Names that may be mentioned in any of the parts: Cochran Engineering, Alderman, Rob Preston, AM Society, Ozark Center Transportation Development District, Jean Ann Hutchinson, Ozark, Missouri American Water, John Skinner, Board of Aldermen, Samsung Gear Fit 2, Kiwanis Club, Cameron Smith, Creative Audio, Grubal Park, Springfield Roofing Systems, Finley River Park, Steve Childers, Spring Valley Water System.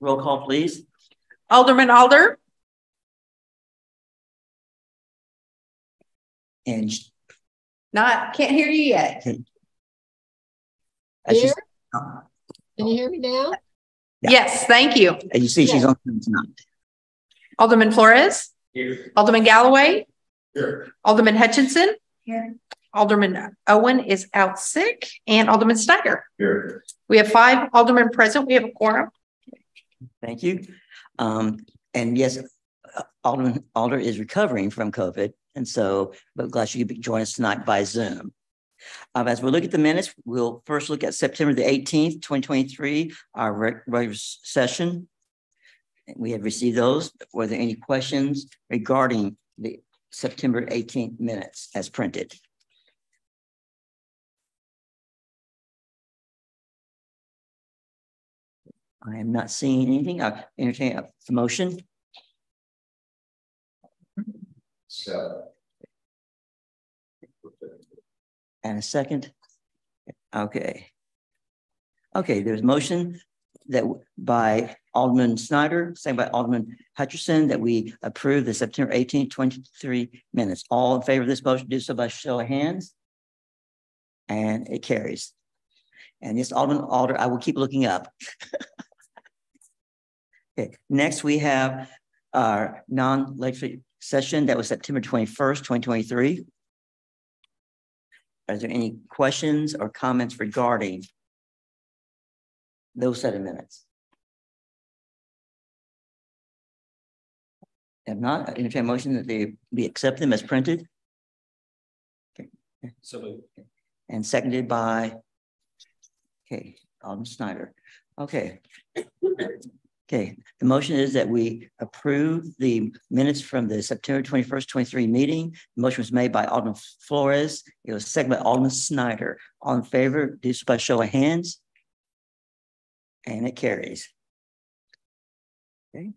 Roll call, please. Alderman Alder. And can't hear you yet. Here? Can you hear me now? Yeah. Yes, thank you. And you see, she's on tonight. Alderman Flores. Here. Alderman Galloway. Here. Alderman Hutchinson. Here. Alderman Owen is out sick, and Alderman Snyder. Here. We have 5 aldermen present. We have a quorum. Thank you. And yes, Alderman Alder is recovering from COVID, and so but glad you could join us tonight by Zoom. As we look at the minutes, we'll first look at September the 18th, 2023, our regular session. We have received those. Were there any questions regarding the September 18th minutes as printed? I am not seeing anything. I'll entertain the motion. So. And a second. Okay. Okay, there's a motion that by Alderman Snyder, second by Alderman Hutchinson, that we approve the September 18, 23 minutes. All in favor of this motion, do so by show of hands. And it carries. And yes, Alderman Alder, I will keep looking up. Okay. Next, we have our non-legislative session that was September 21st, 2023. Are there any questions or comments regarding those set of minutes? If not, I entertain a motion that we accept them as printed. Okay. So moved. And seconded by, okay, Alderman Snyder. Okay. Okay, the motion is that we approve the minutes from the September 21st, 23 meeting. The motion was made by Alderman Flores. It was seconded by Alderman Snyder. All in favor, do so by show of hands. And it carries. Okay.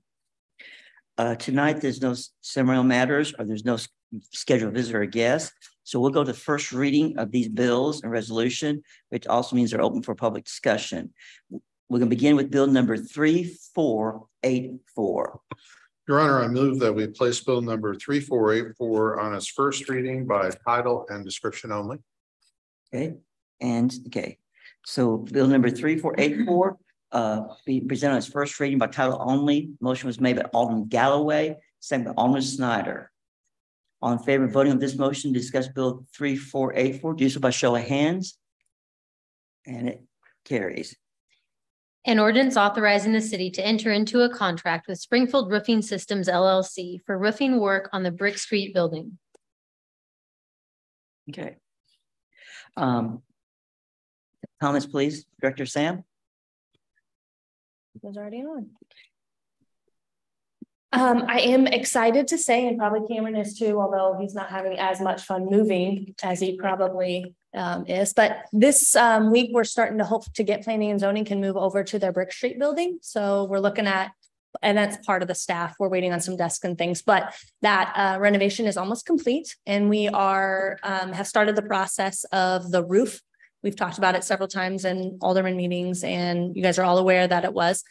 Tonight, there's no ceremonial matters or there's no scheduled visitor or guest. So we'll go to the first reading of these bills and resolution, which also means they're open for public discussion. We're going to begin with bill number 3484. Your Honor, I move that we place bill number 3484 on its first reading by title and description only. Okay. And okay. So bill number 3484 be presented on its first reading by title only. Motion was made by Alderman Galloway, second by Alderman Snyder. All in favor of voting on this motion to discuss bill 3484, do so by show of hands. And it carries. An ordinance authorizing the city to enter into a contract with Springfield Roofing Systems, LLC for roofing work on the Brick Street building. Okay. Comments, please. Director Sam. It was already on. I am excited to say, and probably Cameron is too, although he's not having as much fun moving as he probably is. But this week, we're starting to hope to get planning and zoning can move over to their Brick Street building. So we're looking at, and that's part of the staff. We're waiting on some desks and things, but that renovation is almost complete. And we are have started the process of the roof. We've talked about it several times in alderman meetings, and you guys are all aware that it was.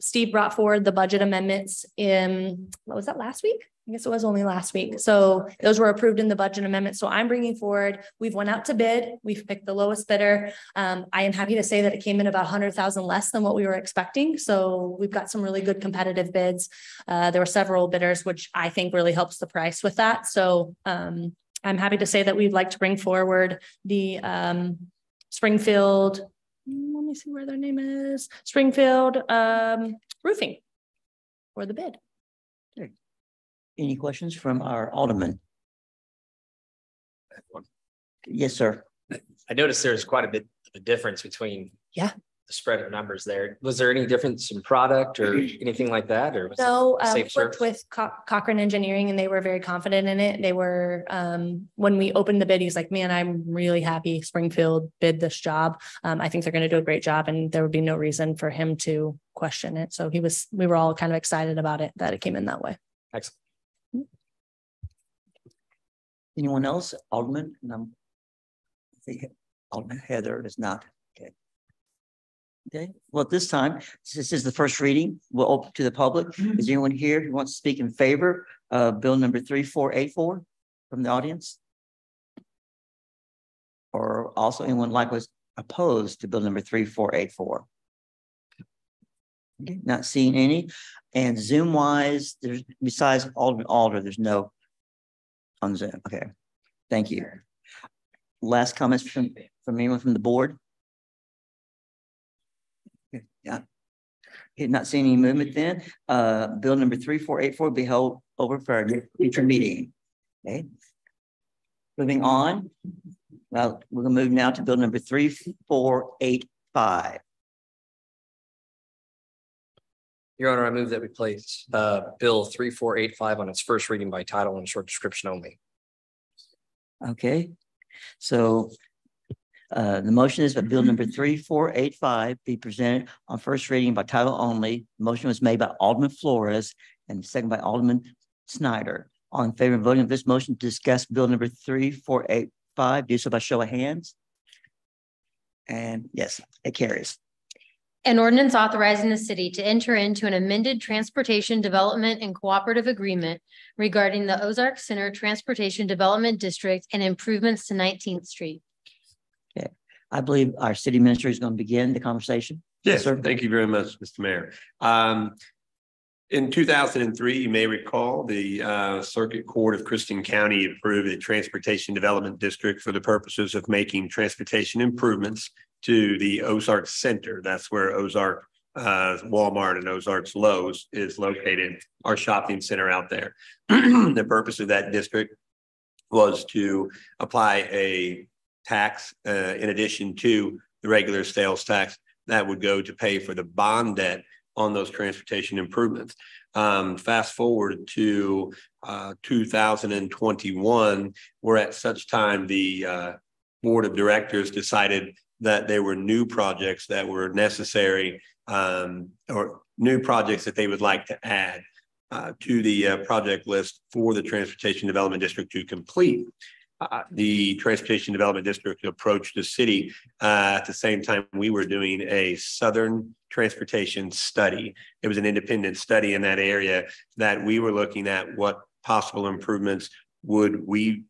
Steve brought forward the budget amendments in, what was that, last week? I guess it was only last week. So those were approved in the budget amendment. So I'm bringing forward, we've went out to bid. We've picked the lowest bidder. I am happy to say that it came in about 100,000 less than what we were expecting. So we've got some really good competitive bids. There were several bidders, which I think really helps the price with that. So, I'm happy to say that we'd like to bring forward the Springfield, let me see where their name is, Springfield Roofing for the bid. Okay. Any questions from our alderman? Yes, sir. I noticed there's quite a bit of a difference between the spread of numbers there. Was there any difference in product or anything like that? Or was so, I worked with Cochran Engineering and they were very confident in it. They were, when we opened the bid, he's like, man, I'm really happy Springfield bid this job. I think they're going to do a great job and there would be no reason for him to question it. So we were all kind of excited about it, that it came in that way. Excellent. Anyone else? Alderman? No. Alderman Heather is not. Okay. Okay. Well, at this time, this is the first reading. We'll open to the public. Is anyone here who wants to speak in favor of bill number 3484 from the audience? Or also anyone likewise opposed to bill number 3484? Okay. Not seeing any. And Zoom wise, there's besides Alderman Alder, there's no on Zoom. Okay. Thank you. Last comments from anyone from the board? Yeah. Not seeing any movement then. Bill number 3484 will be held over for our future meeting. Okay. Moving on. Well, we're going to move now to bill number 3485. Your Honor, I move that we place bill 3485 on its first reading by title and short description only. Okay. So the motion is that bill number 3485 be presented on first reading by title only. The motion was made by Alderman Flores and second by Alderman Snyder. All in favor of voting on this motion to discuss bill number 3485, do so by show of hands. And yes, it carries. An ordinance authorizing the city to enter into an amended transportation development and cooperative agreement regarding the Ozark Center Transportation Development District and improvements to 19th Street. Okay. I believe our city minister is going to begin the conversation. Yes, sir. Thank you very much, Mr. Mayor. In 2003, you may recall the Circuit Court of Christian County approved a transportation development district for the purposes of making transportation improvements to the Ozark Center. That's where Ozark, Walmart and Ozark's Lowe's is located, our shopping center out there. The purpose of that district was to apply a tax in addition to the regular sales tax that would go to pay for the bond debt on those transportation improvements. Fast forward to 2021, where at such time the board of directors decided that there were new projects that were necessary or new projects that they would like to add to the project list for the Transportation Development District to complete. The Transportation Development District approached the city at the same time we were doing a Southern Transportation Study. It was an independent study in that area that we were looking at what possible improvements would we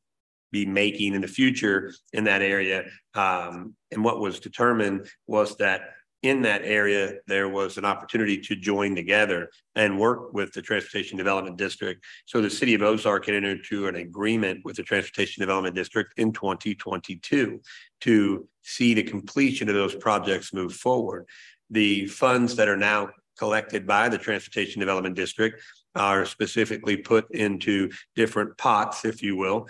be making in the future in that area. And what was determined was that in that area, there was an opportunity to join together and work with the Transportation Development District. So the city of Ozark entered into an agreement with the Transportation Development District in 2022 to see the completion of those projects move forward. The funds that are now collected by the Transportation Development District are specifically put into different pots, if you will,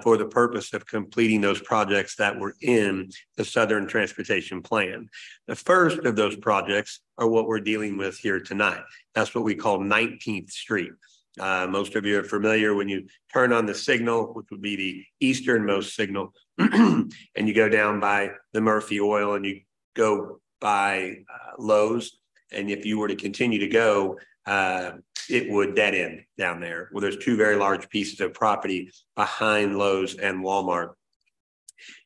for the purpose of completing those projects that were in the Southern Transportation Plan. The first of those projects are what we're dealing with here tonight. That's what we call 19th Street. Most of you are familiar when you turn on the signal, which would be the easternmost signal, and you go down by the Murphy Oil and you go by Lowe's. And if you were to continue to go, it would dead end down there. Well, there's two very large pieces of property behind Lowe's and Walmart.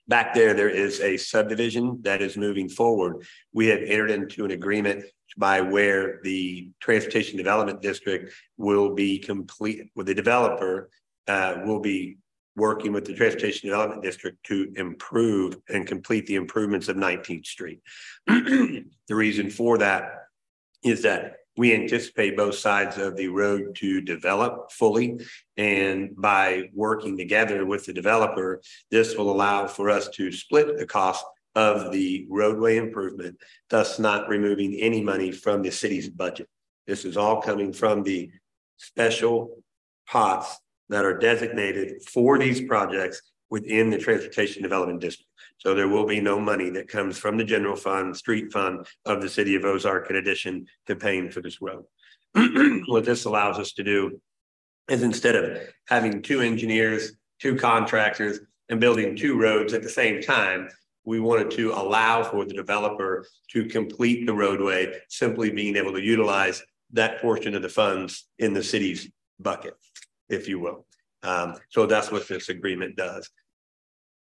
Back there, there is a subdivision that is moving forward. We have entered into an agreement by where the Transportation Development District will be complete with the developer will be working with the Transportation Development District to improve and complete the improvements of 19th Street. The reason for that is that we anticipate both sides of the road to develop fully, and by working together with the developer, this will allow for us to split the cost of the roadway improvement, thus not removing any money from the city's budget. This is all coming from the special pots that are designated for these projects within the Transportation Development District. So there will be no money that comes from the general fund, street fund of the city of Ozark in addition to paying for this road. What this allows us to do is, instead of having two engineers, two contractors, and building two roads at the same time, we wanted to allow for the developer to complete the roadway, simply being able to utilize that portion of the funds in the city's bucket, if you will. So that's what this agreement does.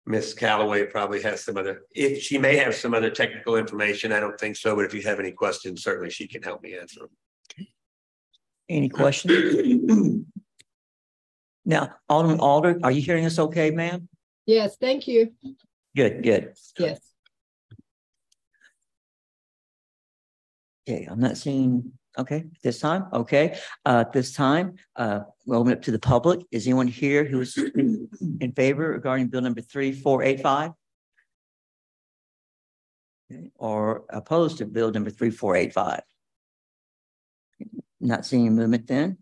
Miss Callaway probably has some other, if she may have some other technical information. I don't think so, but if you have any questions, certainly she can help me answer them. Okay. Any questions? Now, Alderman Alder, are you hearing us okay, ma'am? Yes, thank you. Good, good. Yes. Okay, I'm not seeing, okay, this time, okay. This time, we'll open up to the public. Is anyone here who is in favor regarding bill number 3485? Okay. Or opposed to bill number 3485? Not seeing movement then.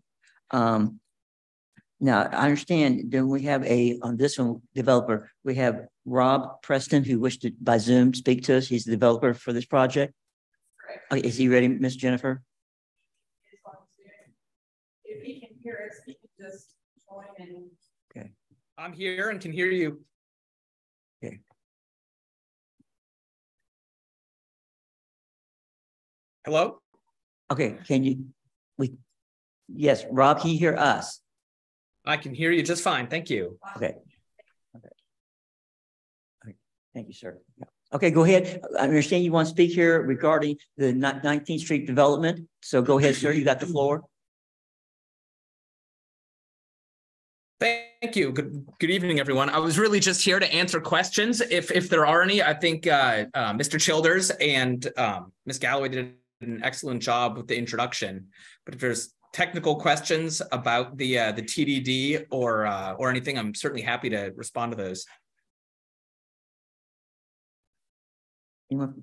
Now, I understand, do we have a, on this one, developer, we have Rob Preston, who wished to, by Zoom, speak to us. He's the developer for this project. Right. Is he ready, Miss Jennifer? If he can hear us, he can just join in. Okay. I'm here and can hear you. Okay. Hello? Okay, can you, yes, Rob, can you hear us? I can hear you just fine. Thank you. Okay. Okay. Okay. Thank you, sir. Okay, go ahead. I understand you want to speak here regarding the 19th Street development. So go ahead, sir. You got the floor. Thank you. Good evening, everyone. I was really just here to answer questions, if there are any. I think Mr. Childers and Ms. Galloway did an excellent job with the introduction. But if there's technical questions about the TDD or anything, I'm certainly happy to respond to those. Anyone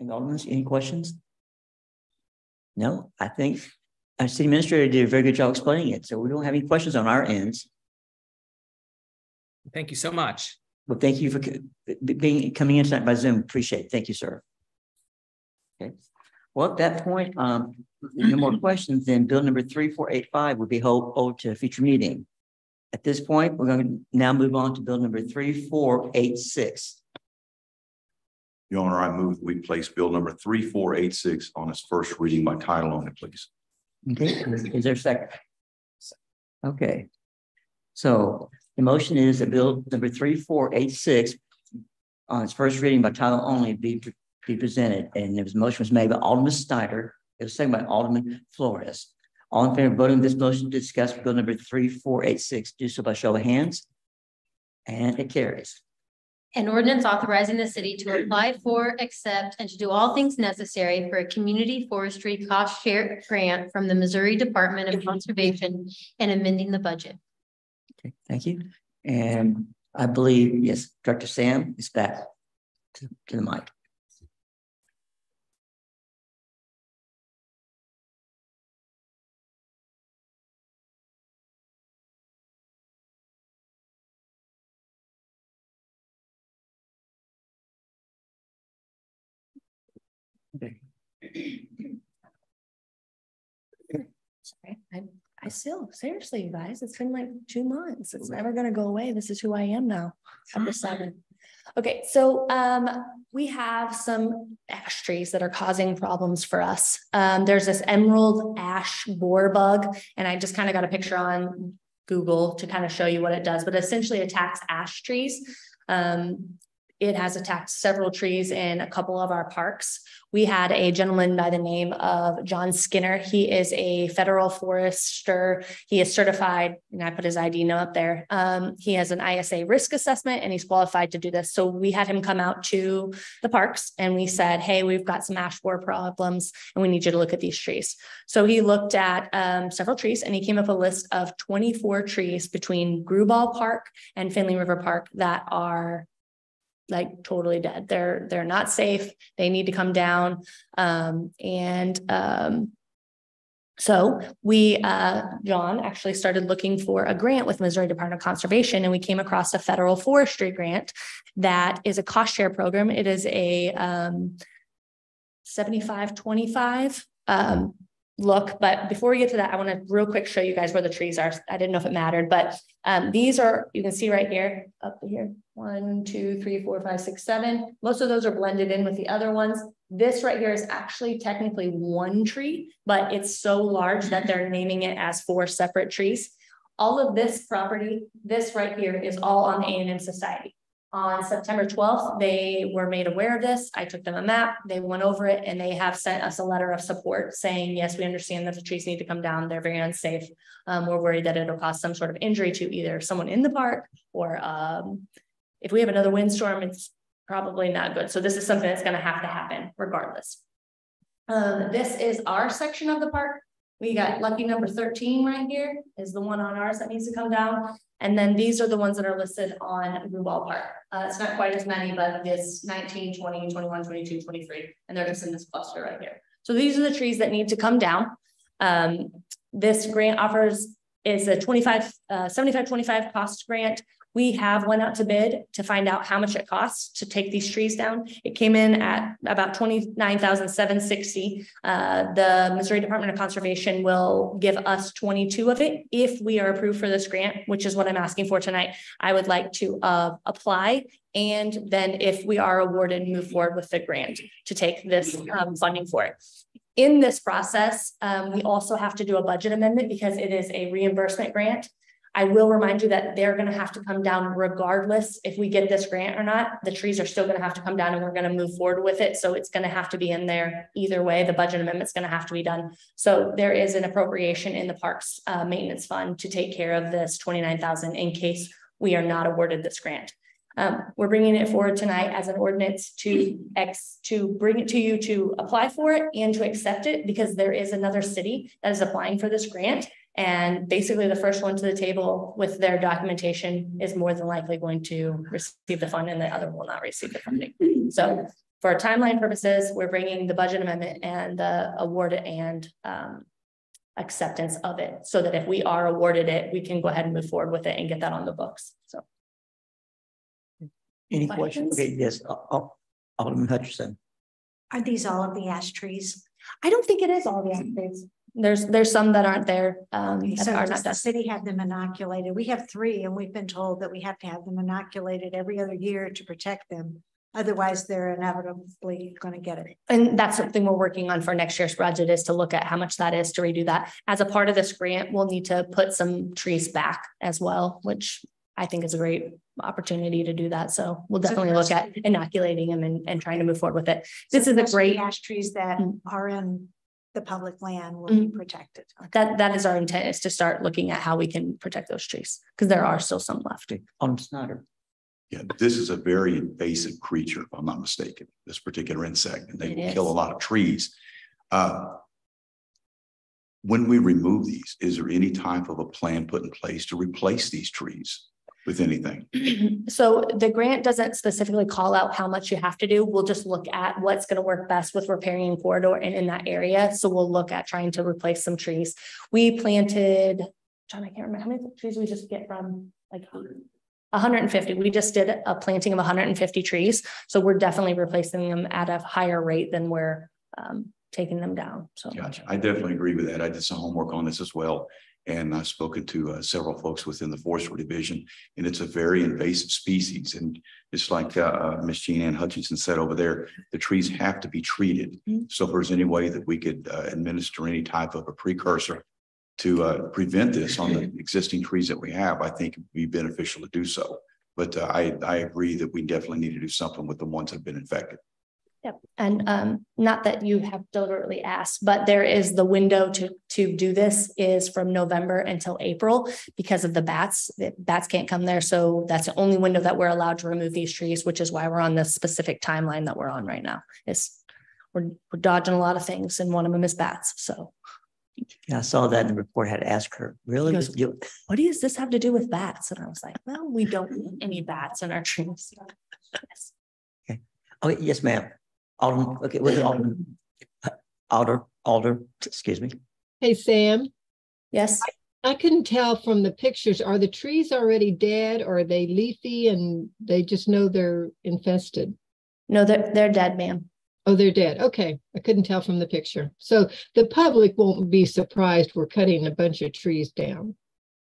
in the audience, any questions? No, I think our city administrator did a very good job explaining it, so we don't have any questions on our ends. Thank you so much. Well, thank you for coming in tonight by Zoom. Appreciate it. Thank you, sir. Okay. Well, at that point, no more questions, then bill number 3485 will be held over to a future meeting. At this point, we're going to now move on to bill number 3486. Your Honor, I move that we place bill number 3486 on its first reading by title only, please. Okay, is there a second? Okay, so the motion is that bill number 3486 on its first reading by title only be presented, and the motion was made by Alderman Snyder. It was seconded by Alderman Flores. All in favor of voting this motion to discuss bill number 3486, do so by show of hands. And it carries. An ordinance authorizing the city to apply for, accept, and to do all things necessary for a community forestry cost share grant from the Missouri Department of Conservation and amending the budget. Okay, thank you. And I believe, yes, Director Sam is back to the mic. Okay. Sorry, I still, seriously, you guys, it's been like 2 months. It's never going to go away. This is who I am now. Chapter 7. Okay, so we have some ash trees that are causing problems for us. There's this emerald ash borer bug, and I just kind of got a picture on Google to kind of show you what it does, but it essentially attacks ash trees. It has attacked several trees in a couple of our parks. We had a gentleman by the name of John Skinner. He is a federal forester. He is certified, and I put his ID note up there. He has an ISA risk assessment, and he's qualified to do this. So we had him come out to the parks, and we said, hey, we've got some ash borer problems, and we need you to look at these trees. So he looked at several trees, and he came up with a list of 24 trees between Grubal Park and Finley River Park that are like totally dead. They're not safe. They need to come down. So we, John, actually started looking for a grant with Missouri Department of Conservation, and we came across a federal forestry grant that is a cost share program. It is a 75-25 look. But before we get to that, I want to real quick show you guys where the trees are. I didn't know if it mattered, but these are, you can see right here, up here, 1, 2, 3, 4, 5, 6, 7. Most of those are blended in with the other ones. This right here is actually technically one tree, but it's so large that they're naming it as 4 separate trees. All of this property, this right here, is all on the AM Society. On September 12th, they were made aware of this. I took them a map, they went over it, and they have sent us a letter of support saying, yes, we understand that the trees need to come down. They're very unsafe. We're worried that it'll cause some sort of injury to either someone in the park or if we have another windstorm, it's probably not good. So this is something that's going to happen regardless. This is our section of the park. We got lucky number 13 right here is the one on ours that needs to come down. And then these are the ones that are listed on Grubal Park. It's not quite as many, but it's 19, 20, 21, 22, 23. And they're just in this cluster right here. So these are the trees that need to come down. This grant is a 75-25 cost grant. We have went out to bid to find out how much it costs to take these trees down. It came in at about $29,760. The Missouri Department of Conservation will give us 22 of it if we are approved for this grant, which is what I'm asking for tonight. I would like to apply, and then if we are awarded, move forward with the grant to take this funding for it. In this process, we also have to do a budget amendment because it is a reimbursement grant. I will remind you that they're going to have to come down regardless if we get this grant or not. The trees are still going to have to come down, and we're going to move forward with it. So it's going to have to be in there either way. The budget amendment is going to have to be done. So there is an appropriation in the parks maintenance fund to take care of this $29,000 in case we are not awarded this grant. We're bringing it forward tonight as an ordinance to bring it to you to apply for it and to accept it, because there is another city that is applying for this grant. And basically the first one to the table with their documentation is more than likely going to receive the fund, and the other will not receive the funding. So for our timeline purposes, we're bringing the budget amendment and the award and acceptance of it, so that if we are awarded it, we can go ahead and move forward with it and get that on the books. So any questions? Okay, yes, Alderman Hutchinson. Are these all of the ash trees? I don't think it is all the ash trees. There's some that aren't there. Okay, so does the city have them inoculated? We have 3, and we've been told that we have to have them inoculated every other year to protect them. Otherwise, they're inevitably going to get it. And that's something we're working on for next year's budget, is to look at how much that is to redo that. As a part of this grant, we'll need to put some trees back as well, which I think is a great opportunity to do that. So we'll definitely look at inoculating them and trying to move forward with it. This is a great ash trees that are in the public land will be protected. Okay. That is our intent, is to start looking at how we can protect those trees, because there are still some left. Snyder. Yeah, this is a very invasive creature, if I'm not mistaken, this particular insect, and they kill a lot of trees. When we remove these, is there any type of a plan put in place to replace these trees with anything? So the grant doesn't specifically call out how much you have to do. We'll just look at what's going to work best with riparian corridor and in that area. So we'll look at trying to replace some trees. We planted, John, I can't remember how many trees we just get from, like 150. We just did a planting of 150 trees. So we're definitely replacing them at a higher rate than we're taking them down. So gotcha. I definitely agree with that. I did some homework on this as well, and I've spoken to several folks within the forestry division, and it's a very invasive species. And it's like Ms. Jean Ann Hutchinson said over there, the trees have to be treated. So if there's any way that we could administer any type of a precursor to prevent this on the existing trees that we have, I think it would be beneficial to do so. But I agree that we definitely need to do something with the ones that have been infected. Yep. And not that you have deliberately asked, but there is the window to do this is from November until April because of the bats. The bats can't come there. So that's the only window that we're allowed to remove these trees, which is why we're on this specific timeline that we're on right now. We're dodging a lot of things, and one of them is bats. So yeah, I saw that in the report. I had to ask her, really? Goes, what does this have to do with bats? And I was like, well, we don't want any bats in our trees. Yes. Okay. Okay. Yes, ma'am. Alderman, excuse me. Hey, Sam. Yes. I couldn't tell from the pictures. Are the trees already dead, or are they leafy and they just know they're infested? No, they're dead, ma'am. Oh, they're dead. Okay. I couldn't tell from the picture. So the public won't be surprised we're cutting a bunch of trees down.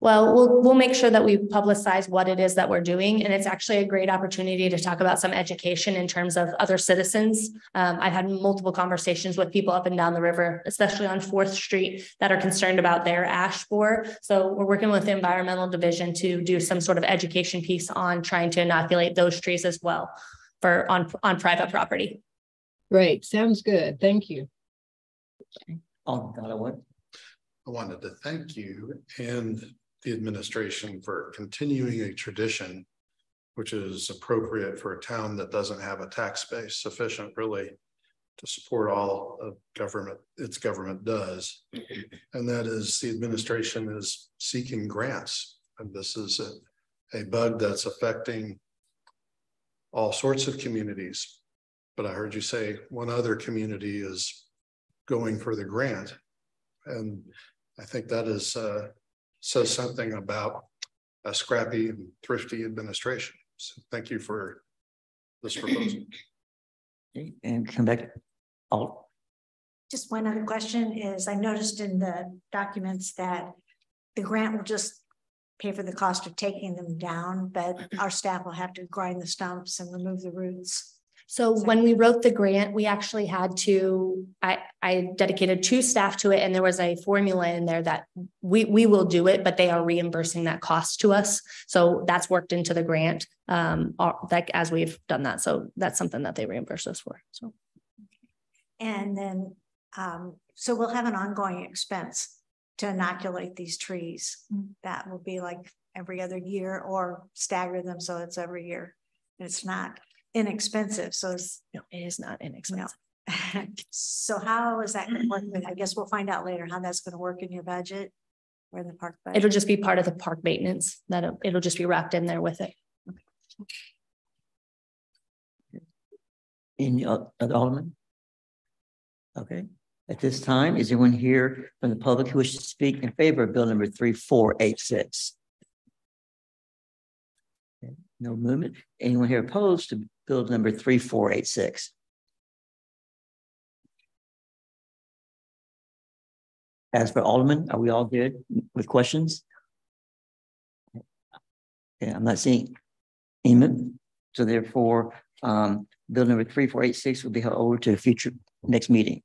Well, we'll make sure that we publicize what it is that we're doing. And it's actually a great opportunity to talk about some education in terms of other citizens. I've had multiple conversations with people up and down the river, especially on 4th Street, that are concerned about their ash borer. So we're working with the Environmental Division to do some sort of education piece on trying to inoculate those trees as well for on private property. Great. Sounds good. Thank you. Oh, God, I wanted to thank you and the administration for continuing a tradition which is appropriate for a town that doesn't have a tax base sufficient really to support all of government its government does, and that is the administration is seeking grants. And this is a bug that's affecting all sorts of communities, but I heard you say one other community is going for the grant, and I think that is says something about a scrappy and thrifty administration. So thank you for this proposal. And come back. I'll... Just one other question is, I noticed in the documents that the grant will just pay for the cost of taking them down, but our staff will have to grind the stumps and remove the roots. So when we wrote the grant, we actually had to, I dedicated 2 staff to it, and there was a formula in there that we will do it, but they are reimbursing that cost to us. So that's worked into the grant as we've done that. So that's something that they reimburse us for. So, and then, so we'll have an ongoing expense to inoculate these trees. Mm-hmm. That will be like every other year, or stagger them so it's every year. It's not inexpensive, so it's, no, it is not inexpensive. No. So how is that going to work? I guess we'll find out later how that's going to work in your budget or in the park budget. It'll just be part of the park maintenance. That it'll just be wrapped in there with it. Okay. Any Alderman? Okay. At this time, is anyone here from the public who wishes to speak in favor of bill number 3486? Okay. No movement. Anyone here opposed to bill number 3486? As for Alderman, are we all good with questions? Okay, I'm not seeing any. So therefore, bill number 3486 will be held over to a future next meeting.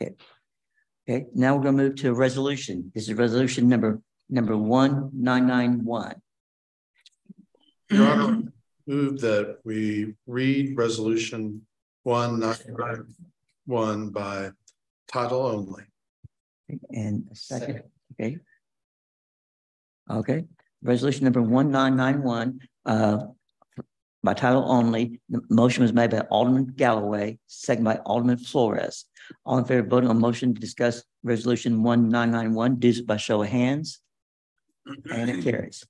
Okay. Okay. Now we're going to move to a resolution. This is resolution number 1991. Your Honor, move that we read resolution 1991 by title only. And a second. Okay. Okay. Resolution number 1991 by title only. The motion was made by Alderman Galloway, second by Alderman Flores. All in favor of voting on motion to discuss resolution 1991, do so by show of hands. And it carries.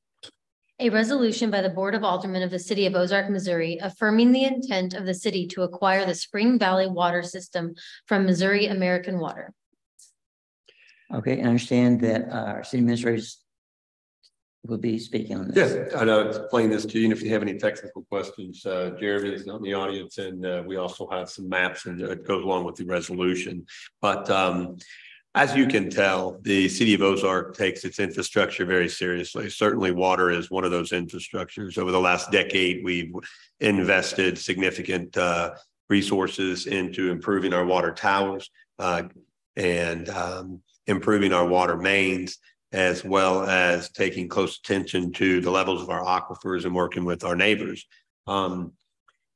A resolution by the Board of Aldermen of the City of Ozark, Missouri, affirming the intent of the city to acquire the Spring Valley Water System from Missouri American Water. Okay, I understand that our city administrators will be speaking on this. Yes, I know, explain this to you. And if you have any technical questions, Jared is in the audience, and we also have some maps, and it goes along with the resolution. But as you can tell, the city of Ozark takes its infrastructure very seriously. Certainly water is one of those infrastructures. Over the last decade, we've invested significant resources into improving our water towers and improving our water mains, as well as taking close attention to the levels of our aquifers and working with our neighbors.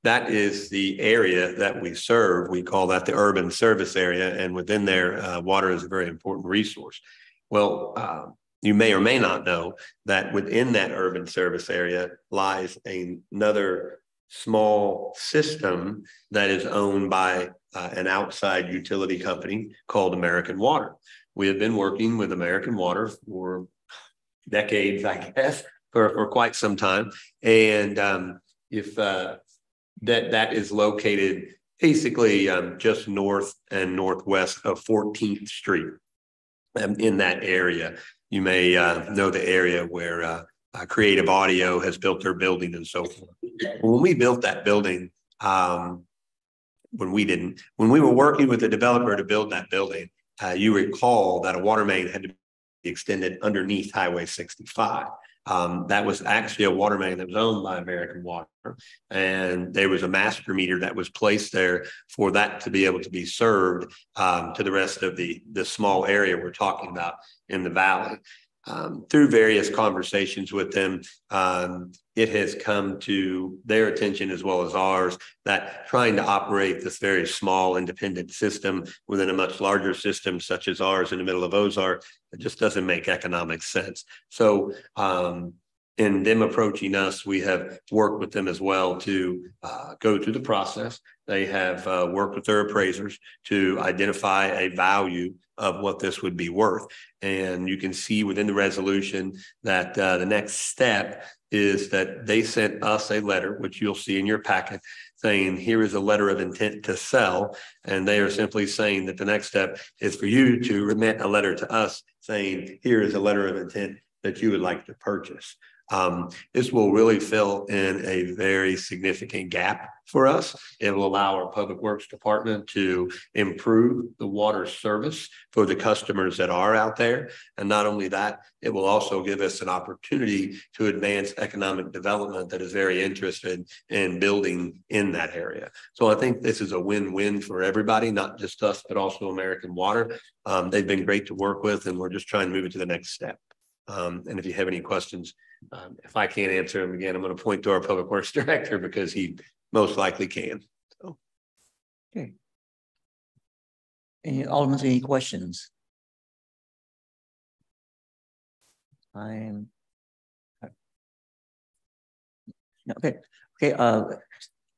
That is the area that we serve. We call that the urban service area. And within there, water is a very important resource. Well, you may or may not know that within that urban service area lies another small system that is owned by an outside utility company called American Water. We have been working with American Water for decades, I guess, for quite some time. And that is located basically just north and northwest of 14th Street. in that area. You may know the area where Creative Audio has built their building and so forth. When we built that building, when we were working with the developer to build that building, you recall that a water main had to be extended underneath Highway 65. That was actually a water main that was owned by American Water, and there was a master meter that was placed there for that to be able to be served to the rest of the small area we're talking about in the valley. Through various conversations with them, it has come to their attention as well as ours that trying to operate this very small independent system within a much larger system such as ours in the middle of Ozark, it just doesn't make economic sense. So in them approaching us, we have worked with them as well to go through the process. They have worked with their appraisers to identify a value of what this would be worth. And you can see within the resolution that the next step is that they sent us a letter, which you'll see in your packet, saying here is a letter of intent to sell. And they are simply saying that the next step is for you to remit a letter to us saying here is a letter of intent that you would like to purchase. This will really fill in a very significant gap for us. It will allow our Public Works Department to improve the water service for the customers that are out there. And not only that, it will also give us an opportunity to advance economic development that is very interested in building in that area. So I think this is a win-win for everybody, not just us, but also American Water. They've been great to work with, and we're just trying to move it to the next step. And if you have any questions, if I can't answer them again, I'm going to point to our Public Works Director because he most likely can. So, okay. Any Alderman, any questions? Okay. We'll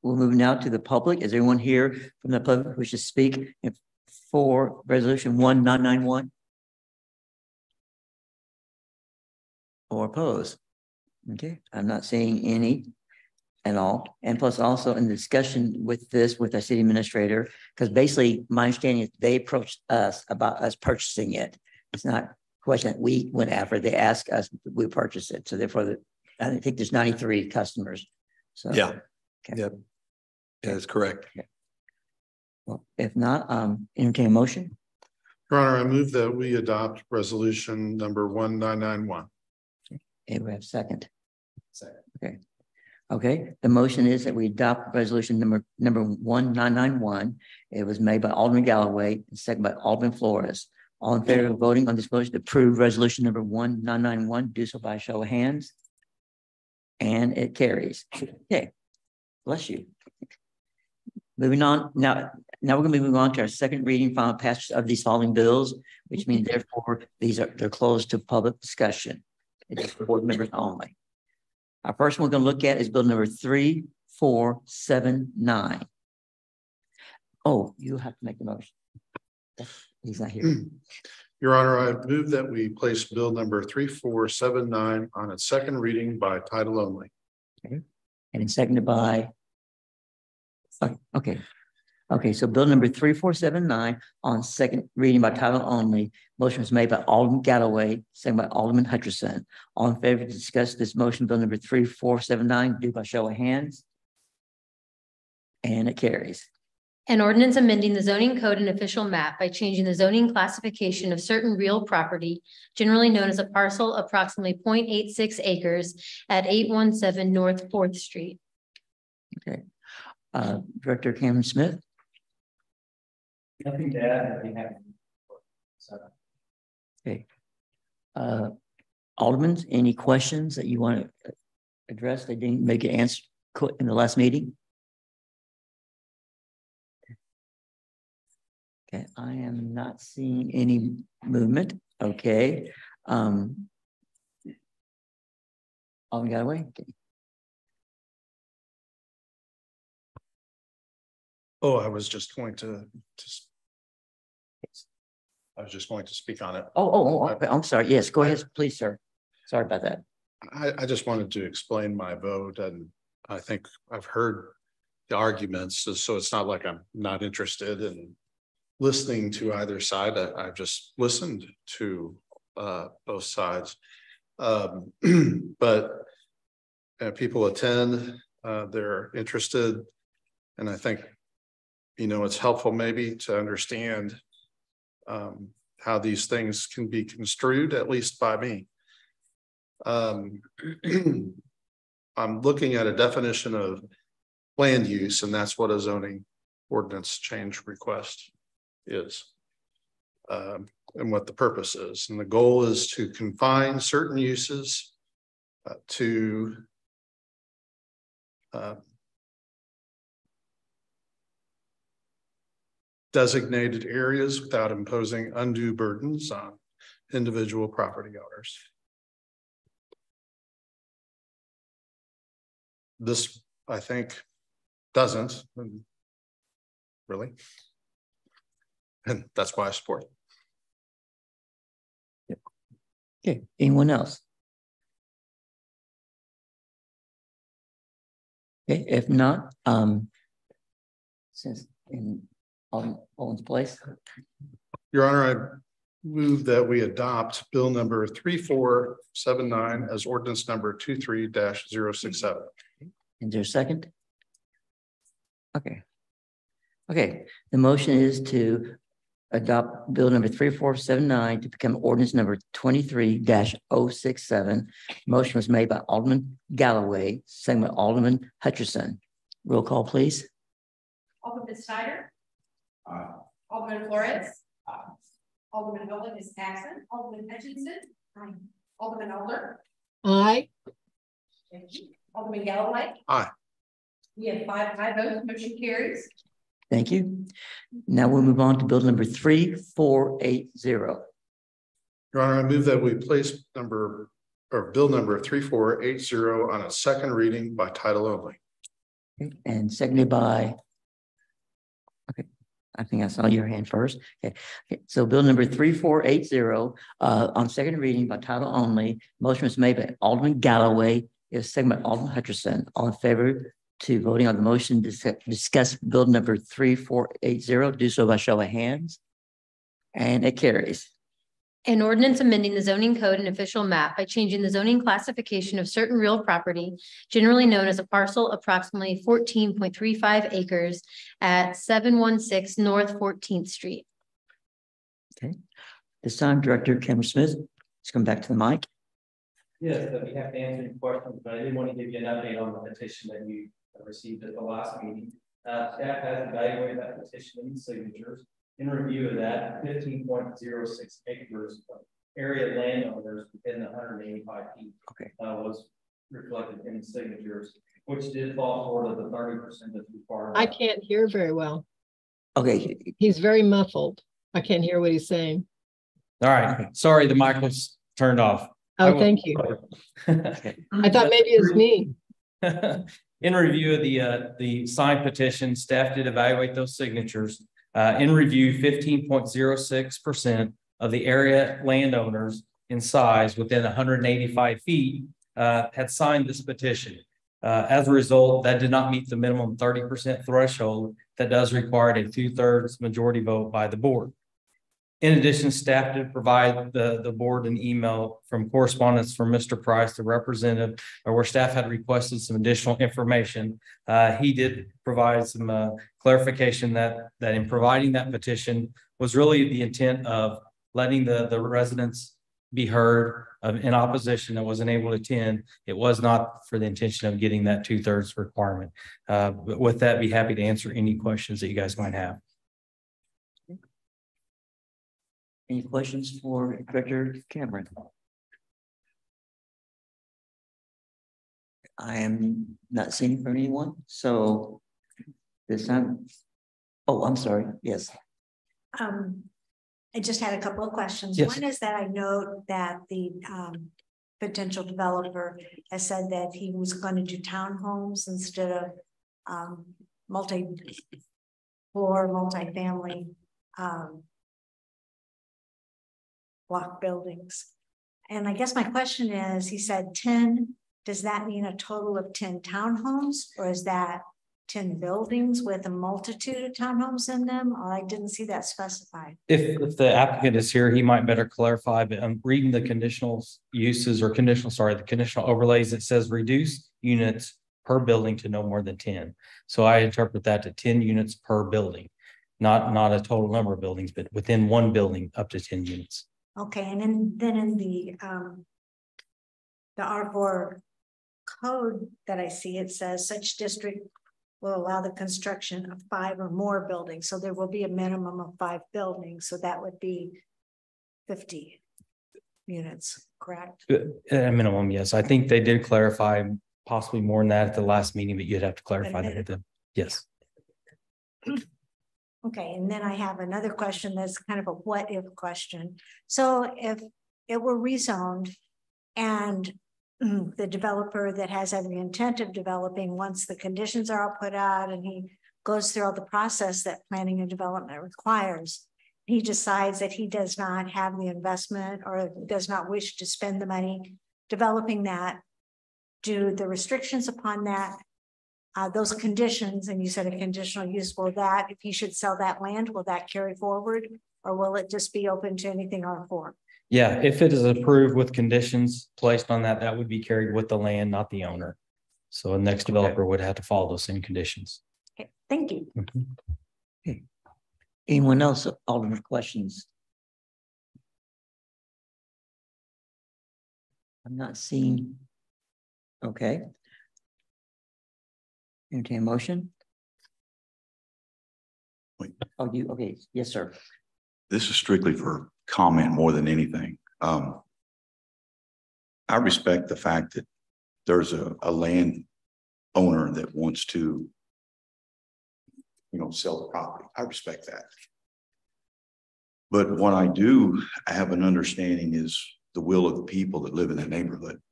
move now to the public. Is anyone here from the public who wishes to speak for Resolution 1991? Or opposed? Okay, I'm not seeing any at all. And plus also in the discussion with this, with our city administrator, because basically my understanding is they approached us about us purchasing it. It's not a question that we went after. They asked us, we purchased it. So therefore, I think there's 93 customers. So yeah, okay. Yep. Yeah, that's correct. Okay. Well, if not, entertain a motion. Your Honor, I move that we adopt resolution number 1991. Okay, we have second. Second. Okay. Okay. The motion is that we adopt resolution number 1991. It was made by Alderman Galloway and second by Alderman Flores. All in favor of voting on this motion to approve resolution number 1991, do so by a show of hands. And it carries. Okay. Bless you. Moving on. Now we're going to be moving on to our second reading, final passage of these following bills, which means therefore they're closed to public discussion. It's for board members only. Our first one we're going to look at is bill number 3479. Oh, you have to make the motion. He's not here. Your Honor, I move that we place bill number 3479 on its second reading by title only. Okay. And it's seconded by. Okay. Okay, so bill number 3479 on second reading by title only. Motion was made by Alderman Galloway, second by Alderman Hutcherson. All in favor to discuss this motion, bill number 3479, do by show of hands. And it carries. An ordinance amending the zoning code and official map by changing the zoning classification of certain real property, generally known as a parcel, approximately 0.86 acres at 817 North 4th Street. Okay. Director Cameron Smith. Nothing to add. Nothing happened. So. Okay. Alderman, any questions that you want to address? They didn't make an answer in the last meeting. Okay. I am not seeing any movement. Okay. Alderman Galloway. Okay. Oh, I was just going to speak on it. Oh, I'm sorry. Yes, go ahead, please, sir. Sorry about that. I just wanted to explain my vote, and I think I've heard the arguments, so it's not like I'm not interested in listening to either side. I've just listened to both sides, but people attend, they're interested. And I think, you know, it's helpful maybe to understand how these things can be construed, at least by me. I'm looking at a definition of land use, and that's what a zoning ordinance change request is, and what the purpose is. And the goal is to confine certain uses to designated areas without imposing undue burdens on individual property owners. This, I think, doesn't really, and that's why I support it. Okay, anyone else? Okay, if not, since in Owen's place. Your Honor, I move that we adopt bill number 3479 as ordinance number 23-067. Is there a second? Okay. Okay. The motion is to adopt bill number 3479 to become ordinance number 23-067. Motion was made by Alderman Galloway, second by Alderman Hutcherson. Roll call, please. Alderman Snyder. Aye. Alderman Flores. Aye. Alderman Nolan is absent. Alderman Hutchinson. Aye. Alderman Alder. Aye. Alderman Galloway. Aye. We have 5 aye votes. Motion carries. Thank you. Now we'll move on to bill number 3480. Your Honor, I move that we place bill number 3480 on a second reading by title only. Okay. And seconded by, okay, I think I saw your hand first. Okay. Okay. So bill number 3480 on second reading by title only. Motion was made by Alderman Galloway. Is second by Alderman Hutcherson. All in favor to voting on the motion to discuss bill number 3480, do so by show of hands. And it carries. An ordinance amending the zoning code and official map by changing the zoning classification of certain real property, generally known as a parcel, approximately 14.35 acres at 716 North 14th Street. Okay. This time, Director Cameron Smith, let's come back to the mic. Yes, I'd be happy to answer your questions, but I did want to give you an update on the petition that you received at the last meeting. Staff has evaluated that petition and signatures. In review of that, 15.06 acres of area landowners within the 185 feet was reflected in the signatures, which did fall short of the 30% that's required. I can't hear very well. Okay. He's very muffled. I can't hear what he's saying. All right. Sorry, the mic was turned off. Oh, thank you. I thought maybe it was me. In review of the signed petition, staff did evaluate those signatures. In review, 15.06% of the area landowners in size within 185 feet had signed this petition. As a result, that did not meet the minimum 30% threshold that does require a 2/3 majority vote by the board. In addition, staff did provide the board an email from correspondence from Mr. Price, the representative, where staff had requested some additional information. He did provide some clarification that in providing that petition was really the intent of letting the residents be heard in opposition that wasn't able to attend. It was not for the intention of getting that 2/3 requirement. But with that, be happy to answer any questions that you guys might have. Any questions for Director Cameron? I am not seeing from anyone. So this time, oh, I'm sorry. Yes. I just had a couple of questions. Yes. One is that I know that the potential developer has said that he was going to do townhomes instead of multi-floor, multi-family block buildings. And I guess my question is, he said 10, does that mean a total of 10 townhomes, or is that 10 buildings with a multitude of townhomes in them? I didn't see that specified. If the applicant is here, he might better clarify, but I'm reading the conditional uses or the conditional overlays. It says reduce units per building to no more than 10. So I interpret that to 10 units per building, not a total number of buildings, but within one building up to 10 units. Okay, and then in the R4 code that I see, it says such district will allow the construction of 5 or more buildings. So there will be a minimum of 5 buildings. So that would be 50 units, correct? At a minimum, yes. I think they did clarify possibly more than that at the last meeting, but you'd have to clarify that with them. Yes. Okay, and then I have another question that's kind of a what if question. So if it were rezoned and the developer that has every intent of developing, once the conditions are all put out and he goes through all the process that planning and development requires, he decides that he does not have the investment or does not wish to spend the money developing that, do the restrictions upon that, those conditions, and you said a conditional use, will that, if he should sell that land, will that carry forward, or will it just be open to anything R4? Yeah, if it is approved with conditions placed on that, that would be carried with the land, not the owner. So the next developer would have to follow those same conditions. Okay, thank you. Okay. Anyone else? Alderman, questions? I'm not seeing. Okay. Entertain a motion. Wait. Oh, you okay? Yes, sir. This is strictly for comment more than anything. I respect the fact that there's a land owner that wants to, you know, sell the property. I respect that. But what I do, I have an understanding is the will of the people that live in that neighborhood.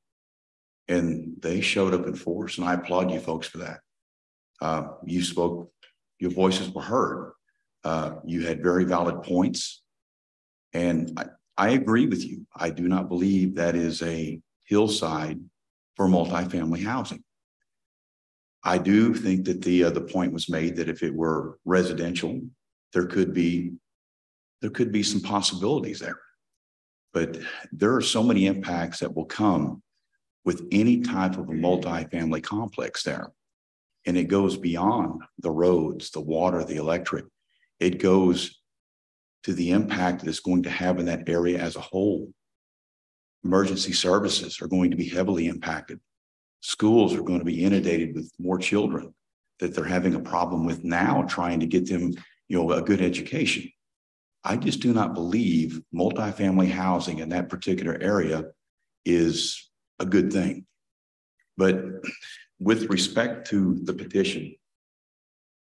And they showed up in force, and I applaud you folks for that. You spoke, your voices were heard. You had very valid points. And I agree with you. I do not believe that is a hillside for multifamily housing. I do think that the point was made that if it were residential, there could be some possibilities there. But there are so many impacts that will come with any type of a multifamily complex there. And it goes beyond the roads, the water, the electric. It goes to the impact that it's going to have in that area as a whole. Emergency services are going to be heavily impacted. Schools are going to be inundated with more children that they're having a problem with now, trying to get them, you know, a good education. I just do not believe multifamily housing in that particular area is a good thing. But with respect to the petition,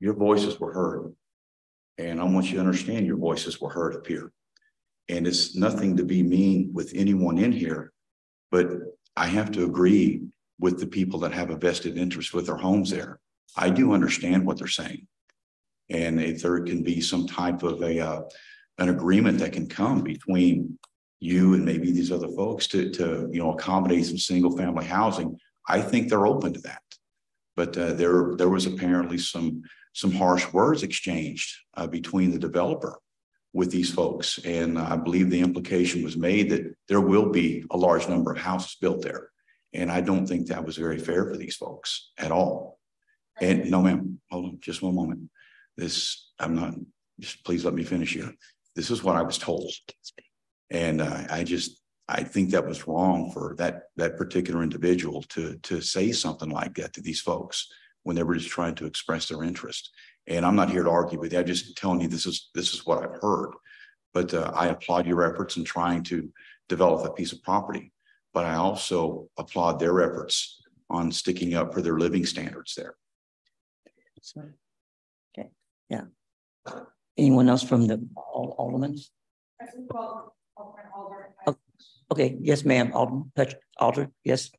your voices were heard. And I want you to understand your voices were heard up here. And it's nothing to be mean with anyone in here, but I have to agree with the people that have a vested interest with their homes there. I do understand what they're saying. And if there can be some type of an agreement that can come between you and maybe these other folks to you know, accommodate some single family housing, I think they're open to that. But there was apparently some harsh words exchanged between the developer with these folks. And I believe the implication was made that there will be a large number of houses built there. And I don't think that was very fair for these folks at all. And no, ma'am, hold on just one moment. Just please let me finish here. This is what I was told. And I think that was wrong for that particular individual to say something like that to these folks when they were just trying to express their interest. And I'm not here to argue with you. I'm just telling you this is what I've heard. But I applaud your efforts in trying to develop a piece of property. But I also applaud their efforts on sticking up for their living standards there. So, okay. Yeah. Anyone else from the aldermen? Okay. Yes, ma'am. Alderman. Yes.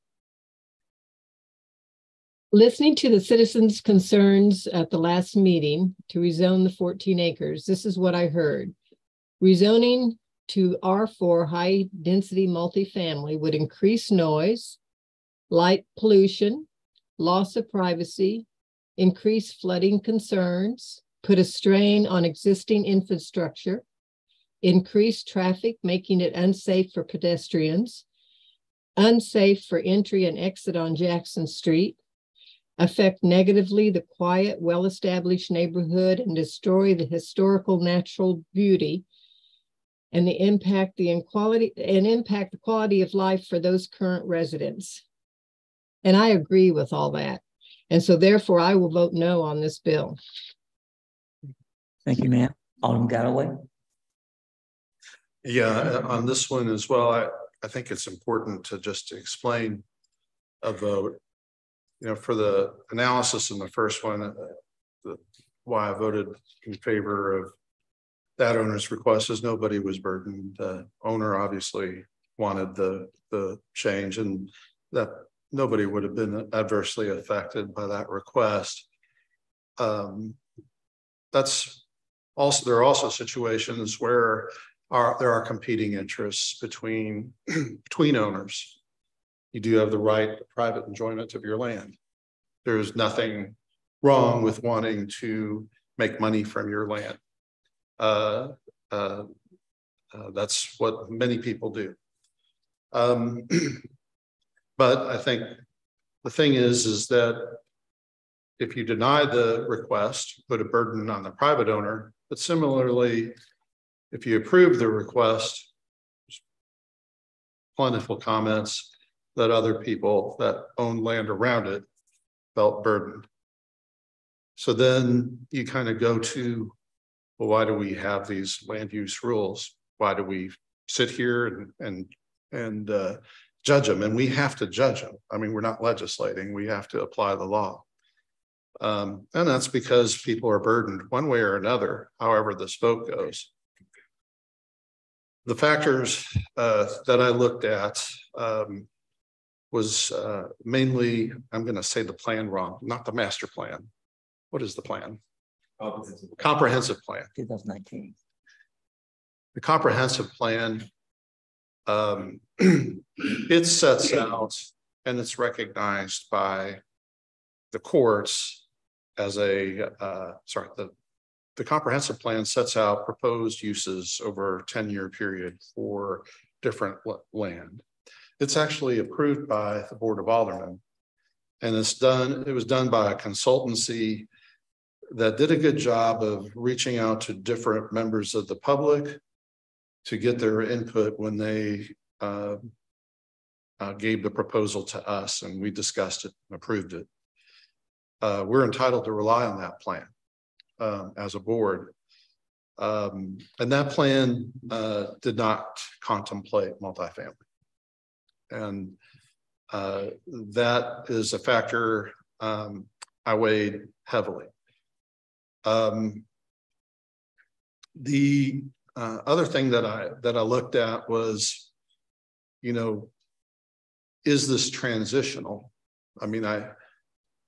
Listening to the citizens' concerns at the last meeting to rezone the 14 acres, this is what I heard. Rezoning to R4 high-density multifamily would increase noise, light pollution, loss of privacy, increase flooding concerns, put a strain on existing infrastructure, increase traffic, making it unsafe for pedestrians, unsafe for entry and exit on Jackson Street, affect negatively the quiet, well-established neighborhood, and destroy the historical natural beauty and impact the quality of life for those current residents. And I agree with all that. And so therefore I will vote no on this bill. Thank you, ma'am. Alderman Galloway. Yeah, on this one as well, I think it's important to just explain a vote. You know, for the analysis in the first one, why I voted in favor of that owner's request is nobody was burdened. The owner obviously wanted the change, and that nobody would have been adversely affected by that request. There are also situations where there are competing interests between owners. You do have the right to private enjoyment of your land. There's nothing wrong with wanting to make money from your land. That's what many people do. But I think the thing is that if you deny the request, put a burden on the private owner, but similarly, if you approve the request, there's plentiful comments that other people that own land around it felt burdened. So then you kind of go to, well, why do we have these land use rules? Why do we sit here and judge them? And we have to judge them. I mean, we're not legislating. We have to apply the law. And that's because people are burdened one way or another, however this vote goes. The factors that I looked at was mainly, I'm going to say the plan wrong, not the master plan. What is the plan? Comprehensive plan. 2019. The comprehensive plan, it sets out, and it's recognized by the courts as the comprehensive plan sets out proposed uses over a 10-year period for different land. It's actually approved by the Board of Aldermen, and it was done by a consultancy that did a good job of reaching out to different members of the public to get their input when they gave the proposal to us, and we discussed it and approved it. We're entitled to rely on that plan as a board. And that plan did not contemplate multifamily. And that is a factor I weighed heavily. The other thing that I looked at was, you know, is this transitional? I mean,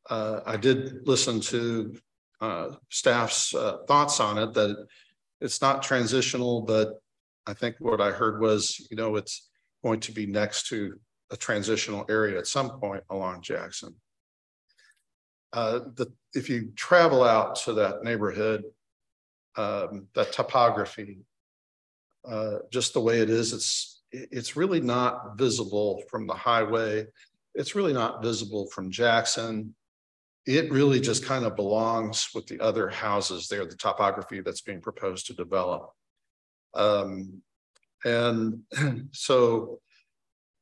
I did listen to staff's thoughts on it, that it's not transitional, but I think what I heard was, you know, it's going to be next to a transitional area at some point along Jackson. If you travel out to that neighborhood, that topography, just the way it is, it's really not visible from the highway. It's really not visible from Jackson. It really just kind of belongs with the other houses there, the topography that's being proposed to develop. And so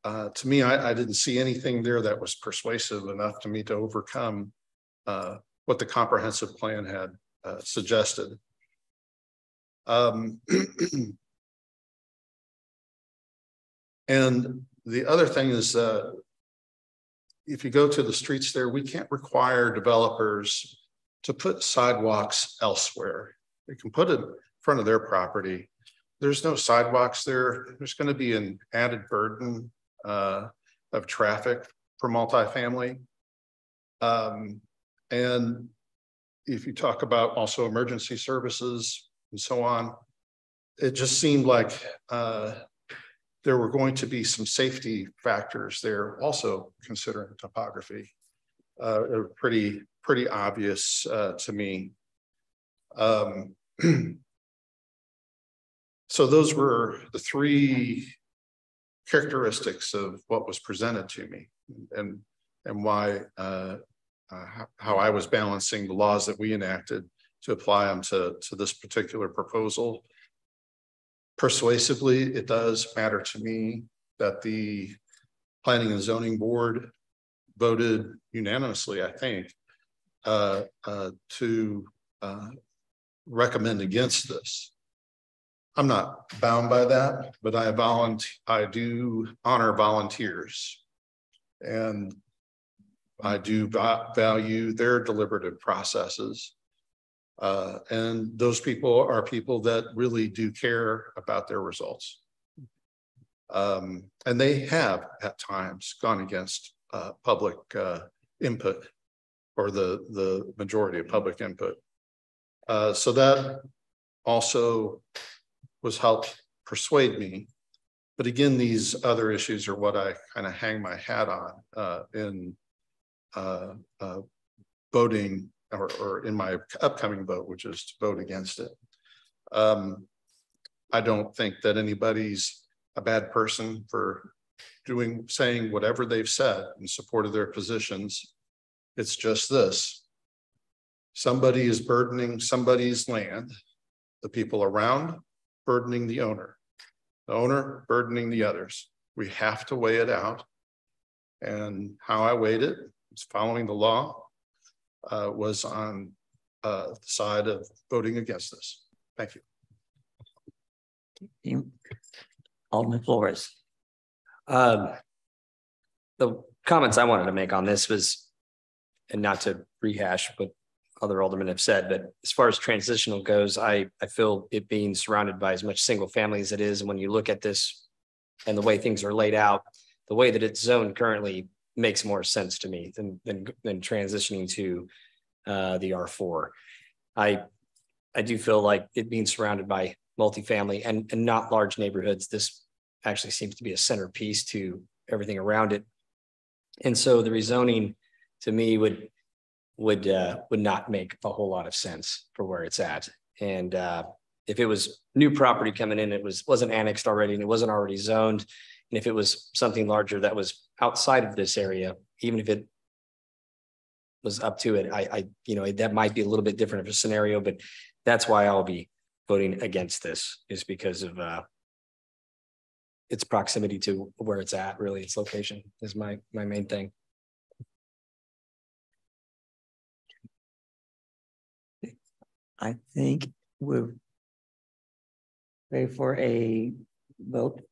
to me, I didn't see anything there that was persuasive enough to me to overcome what the comprehensive plan had suggested. And the other thing is, if you go to the streets there, we can't require developers to put sidewalks elsewhere. They can put it in front of their property. There's no sidewalks there. There's going to be an added burden of traffic for multifamily. And if you talk about also emergency services and so on, it just seemed like there were going to be some safety factors there, also considering topography. A pretty pretty obvious to me. So those were the three characteristics of what was presented to me, and why how I was balancing the laws that we enacted to apply them to this particular proposal. Persuasively, it does matter to me that the Planning and Zoning Board voted unanimously, I think, to recommend against this. I'm not bound by that, but I do honor volunteers, and I do value their deliberative processes. And those people are people that really do care about their results. And they have at times gone against public input, or the majority of public input. So that also was helped persuade me. But again, these other issues are what I kind of hang my hat on in voting, or in my upcoming vote, which is to vote against it. I don't think that anybody's a bad person for saying whatever they've said in support of their positions. It's just this: somebody is burdening somebody's land, the people around burdening the owner burdening the others. We have to weigh it out. And how I weighed it is following the law. Was on the side of voting against this. Thank you. Alderman Flores. The comments I wanted to make on this was, and not to rehash what other aldermen have said, but as far as transitional goes, I feel it being surrounded by as much single family as it is. And when you look at this and the way things are laid out, the way that it's zoned currently makes more sense to me than transitioning to the R4. I do feel like it being surrounded by multifamily and not large neighborhoods, this actually seems to be a centerpiece to everything around it. And so the rezoning to me would not make a whole lot of sense for where it's at. And if it was new property coming in, it wasn't annexed already and it wasn't already zoned, and if it was something larger that was outside of this area, even if it was up to it, I that might be a little bit different of a scenario, but that's why I'll be voting against this, is because of its proximity to where it's at, really. Its location is my main thing. I think we're ready for a vote.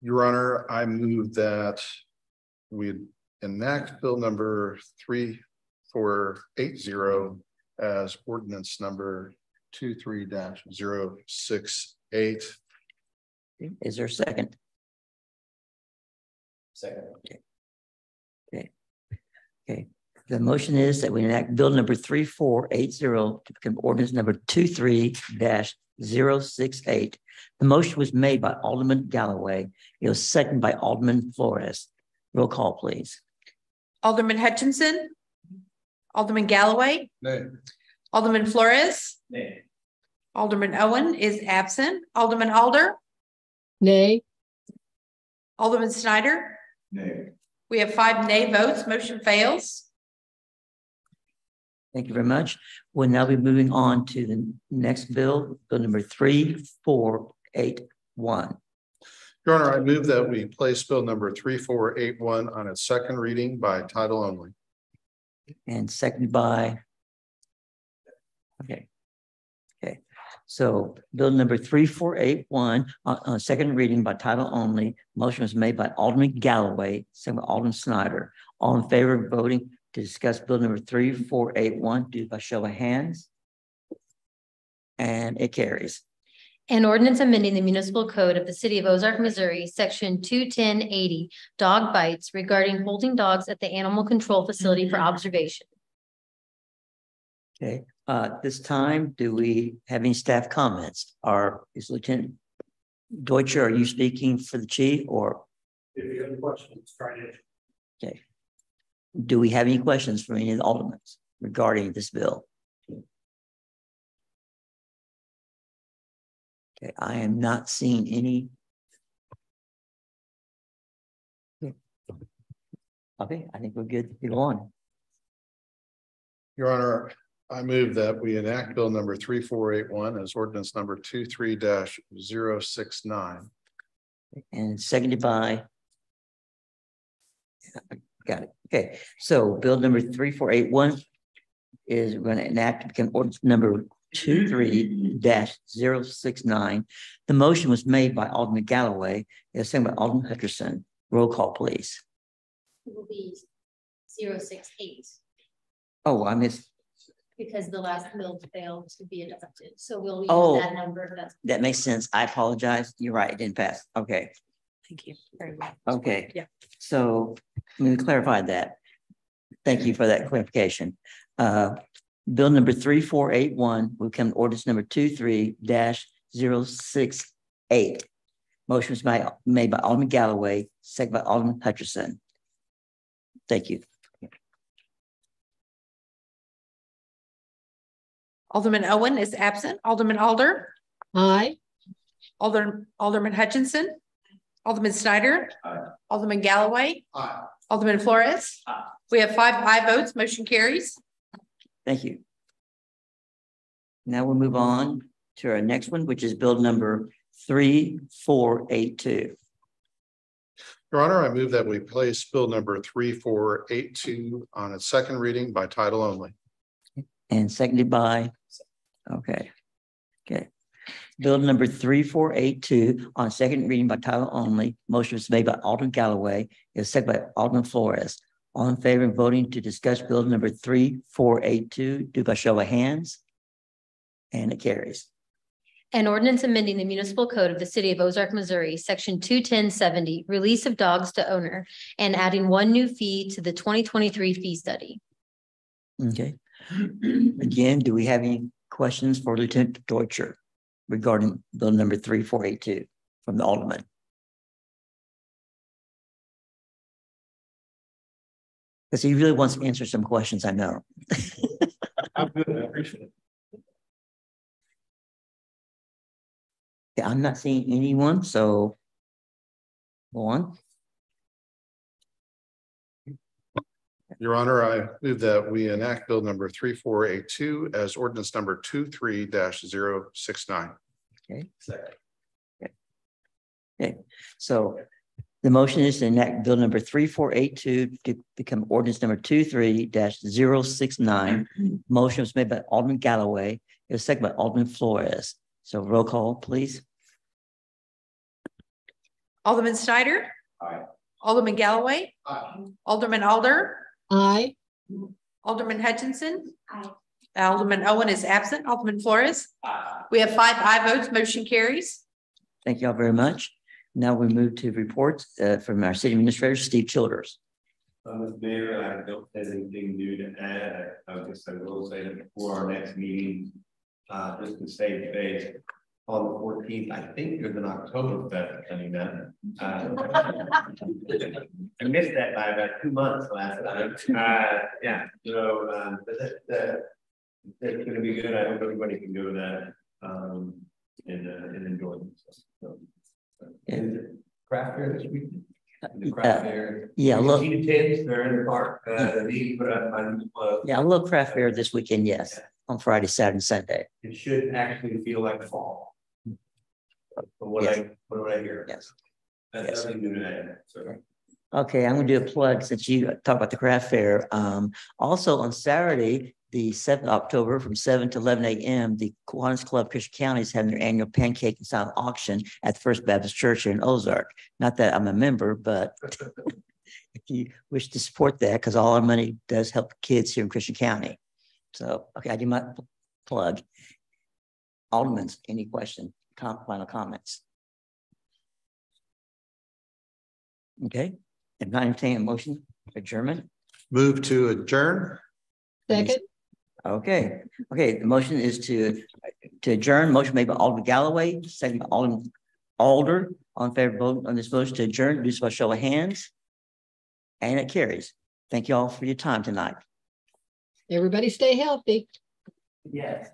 Your Honor, I move that we enact bill number 3480 as ordinance number 23-068. Is there a second? Second. Okay. The motion is that we enact bill number 3480 to become ordinance number 23-068. The motion was made by Alderman Galloway. It was seconded by Alderman Flores. Roll call, please. Alderman Hutchinson? Alderman Galloway? No. Alderman Flores? Nay. Alderman Owen is absent. Alderman Alder? Nay. Alderman Snyder? Nay. We have 5 nay votes. Motion fails. Thank you very much. We'll now be moving on to the next bill, bill number 3481. Your Honor, I move that we place bill number 3481 on its second reading by title only. And seconded by, okay. So bill number 3481 on second reading by title only. Motion was made by Alderman Galloway, second by Alderman Snyder. All in favor of voting to discuss bill number 3481, do by show of hands. And it carries. An ordinance amending the municipal code of the city of Ozark, Missouri, section 21080, dog bites, regarding holding dogs at the animal control facility for observation. Okay, this time, do we have any staff comments? Is Lieutenant Deutscher, are you speaking for the chief, or? If you have any questions, try to Okay. Do we have any questions from any of the aldermen regarding this bill? Okay, I am not seeing any. Okay, I think we're good to go on. Your Honor, I move that we enact bill number 3481 as ordinance number 23-069. And seconded by, got it. Okay, so bill number 3481 is going to enact, become ordinance number 23-069. The motion was made by Alderman Galloway, and seconded by Alderman Hutcherson. Roll call, please. It will be 068. Oh, I missed. Because the last bill failed to be adopted. So we'll use that number. That makes sense. I apologize. You're right. It didn't pass. Okay. Thank you very much. Okay. Yeah. So let me clarify that. Thank you for that clarification. Bill number 3481 will come to ordinance number 23-068. Motion was made by Alderman Galloway, second by Alderman Hutcherson. Thank you. Alderman Owen is absent. Alderman Alder? Aye. Alderman Hutchinson? Alderman Snyder? Aye. Alderman Galloway? Aye. Alderman Flores? Aye. We have 5 aye votes. Motion carries. Thank you. Now we'll move on to our next one, which is bill number 3482. Your Honor, I move that we place bill number 3482 on its second reading by title only. And seconded by, okay. Bill number 3482 on second reading by title only. Motion was made by Alderman Galloway. It was seconded by Alderman Flores. All in favor of voting to discuss bill number 3482, do by show of hands. And it carries. An ordinance amending the municipal code of the city of Ozark, Missouri, section 21070, release of dogs to owner, and adding one new fee to the 2023 fee study. Okay. Again, do we have any questions for Lieutenant Deutscher regarding bill number 3482 from the alderman? Because he really wants to answer some questions, I know. I'm good. I appreciate it. I'm not seeing anyone, so go on. Your Honor, I move that we enact bill number 3482 as ordinance number 23-069. Okay. Second. Okay. So the motion is to enact bill number 3482 to become ordinance number 23-069. Motion was made by Alderman Galloway. It was seconded by Alderman Flores. So roll call, please. Alderman Snyder? Aye. Alderman Galloway? Aye. Alderman Alder? Aye. Alderman Hutchinson? Aye. Alderman Owen is absent. Alderman Flores? Aye. We have 5 aye votes. Motion carries. Thank you all very much. Now we move to reports from our city administrator, Steve Childers. Mr. Mayor, I don't have anything new to add. I guess I will say that before our next meeting, just to save face, on the 14th, I think there's an Oktoberfest coming down. I missed that by about 2 months last time. Yeah, so that's going to be good. I hope everybody can go to that and enjoy themselves. So, is it craft fair this week? The craft fair. Yeah, look. They're in the park. I love craft fair this weekend. Yes. Yeah. On Friday, Saturday, and Sunday. It should actually feel like fall. From what, yes. What I hear. Yes. That's yes. Nothing new today. So. Okay, I'm going to do a plug since you talked about the craft fair. Also on Saturday, the 7th of October from 7 to 11 a.m., the Kiwanis Club Christian County is having their annual pancake and silent auction at the First Baptist Church here in Ozark. Not that I'm a member, but if you wish to support that, because all our money does help kids here in Christian County. So, okay, I do my plug. Alderman, any question, final comments? Okay, if not, entertain a motion, adjournment. Move to adjourn. Second. Okay, the motion is to adjourn. Motion made by Alderman Galloway, second by Alderman Alder. On favor vote on this motion to adjourn, do so by show of hands. and it carries. Thank you all for your time tonight. Everybody stay healthy. Yes.